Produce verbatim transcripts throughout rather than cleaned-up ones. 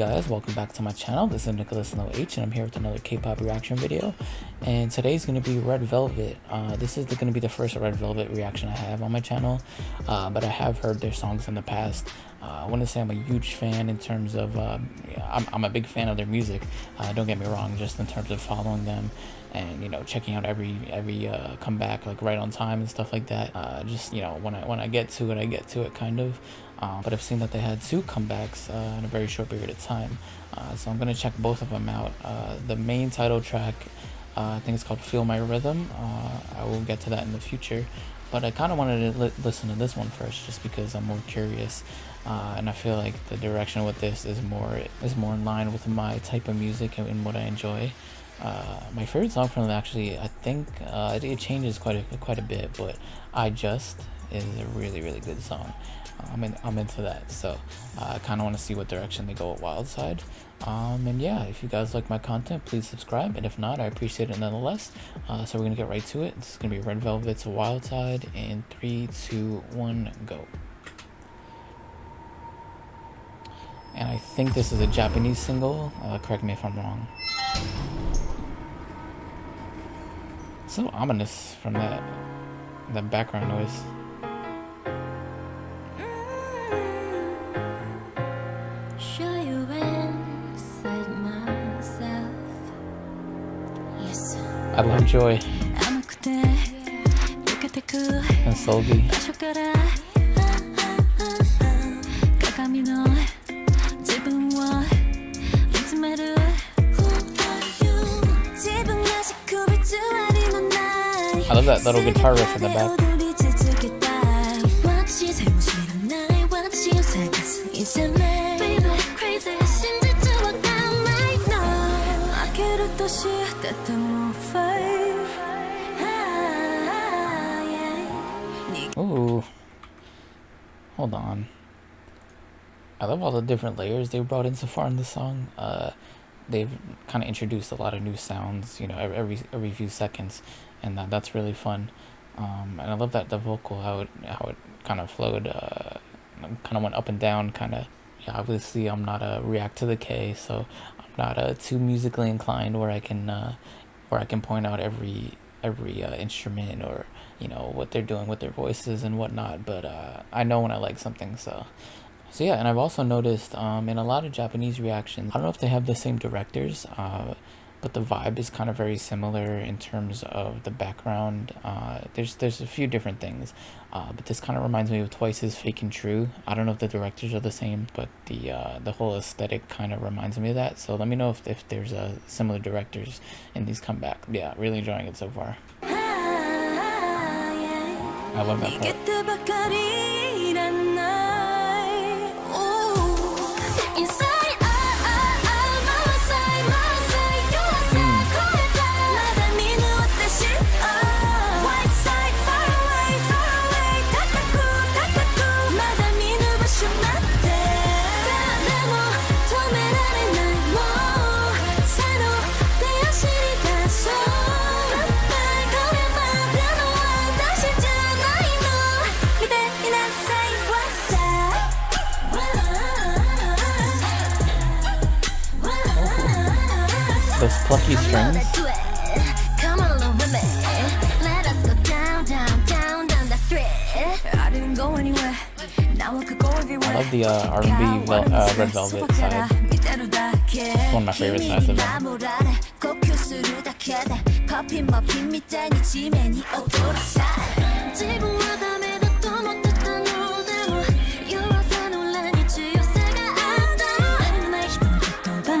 guys, welcome back to my channel. This is Nicolas No H and I'm here with another K-pop reaction video, and today's going to be Red Velvet. Uh, this is going to be the first Red Velvet reaction I have on my channel, uh, but I have heard their songs in the past. Uh, I want to say I'm a huge fan in terms of, uh, I'm, I'm a big fan of their music, uh, don't get me wrong, just in terms of following them and, you know, checking out every every uh, comeback, like right on time and stuff like that. Uh, just, you know, when I, when I get to it, I get to it kind of. Uh, but I've seen that they had two comebacks uh, in a very short period of time, uh, so I'm going to check both of them out. Uh, the main title track, uh, I think it's called Feel My Rhythm. uh, I will get to that in the future, but I kind of wanted to li listen to this one first just because I'm more curious, uh, and I feel like the direction with this is more is more in line with my type of music and, and what I enjoy. Uh, my favorite song from them, actually, I think uh, it, it changes quite a, quite a bit, but I Just is a really really good song. I'm, in, I'm into that, so uh, I kind of want to see what direction they go at Wildside. Um, and yeah, if you guys like my content, please subscribe, and if not, I appreciate it nonetheless. Uh, so we're going to get right to it. This is going to be Red Velvet to Wildside in three, two, one, go. And I think this is a Japanese single, uh, correct me if I'm wrong. So ominous from that, that background noise. I love Joy and Solgi. I love that little guitar riff in the back. Ooh, hold on. I love all the different layers they brought in so far in the song. Uh, they've kind of introduced a lot of new sounds, you know, every every few seconds, and that that's really fun. Um, and I love that the vocal, how it how it kind of flowed, uh, kind of went up and down, kind of. Yeah, obviously, I'm not a react to the K, so I'm not a too musically inclined where I can uh, where I can point out every. every uh, instrument or, you know, what they're doing with their voices and whatnot, but uh, I know when I like something, so so yeah. And I've also noticed um, in a lot of Japanese reactions, I don't know if they have the same directors, uh, but the vibe is kind of very similar in terms of the background. Uh, there's there's a few different things, uh, but this kind of reminds me of Twice's Fake and True. I don't know if the directors are the same, but the uh, the whole aesthetic kind of reminds me of that. So let me know if, if there's uh, similar directors in these comeback. Yeah, really enjoying it so far. I love that part. Those plucky strings. I love the uh, R and B vel uh, Red Velvet side. It's one of my favorite sides of it.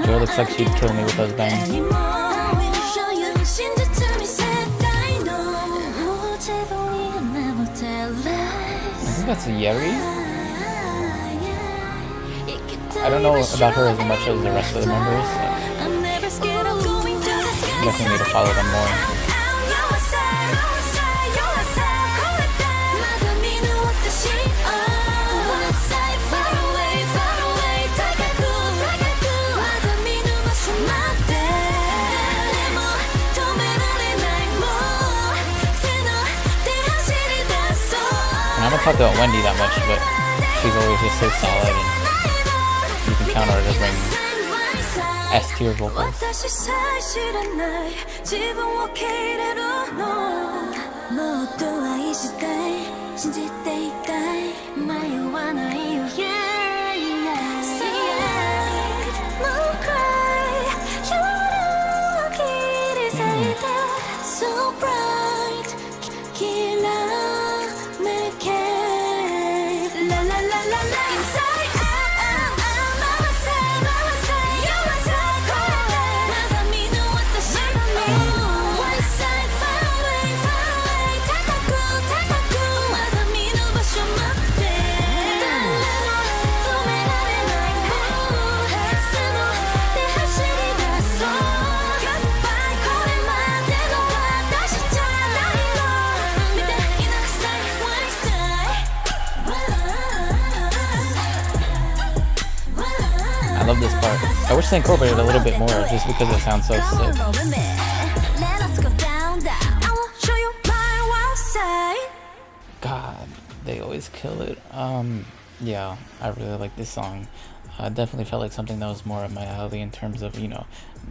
It looks like she'd kill me with those bangs. I think that's Yeri. I don't know about her as much as the rest of the members. So I definitely need to follow them more. I don't talk about Wendy that much, but she's always just so solid and you can count her as ringing. S-tier vocals. I love this part. I wish they incorporated it a little bit more just because it sounds so sick. God, they always kill it. Um, yeah, I really like this song. I uh, definitely felt like something that was more of my alley in terms of, you know,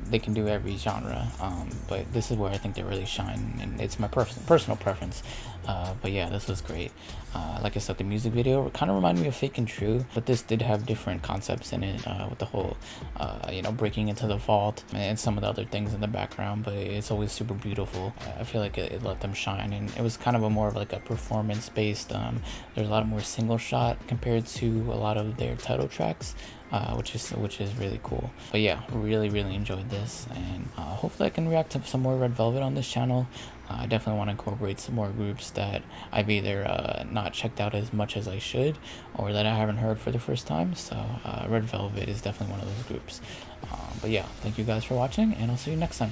they can do every genre. Um, but this is where I think they really shine, and it's my pers personal preference. Uh, but yeah, this was great. Uh, like I said, the music video kind of reminded me of Fake and True, but this did have different concepts in it, uh, with the whole, uh, you know, breaking into the vault and some of the other things in the background, but it's always super beautiful. I feel like it, it let them shine, and it was kind of a more of like a performance-based, um, there's a lot more single shot compared to a lot of their title tracks. Uh, which is which is really cool. But yeah, really really enjoyed this, and uh, hopefully I can react to some more Red Velvet on this channel. uh, I definitely want to incorporate some more groups that I've either uh, not checked out as much as I should, or that I haven't heard for the first time. So uh, Red Velvet is definitely one of those groups. Uh, but yeah, thank you guys for watching, and I'll see you next time.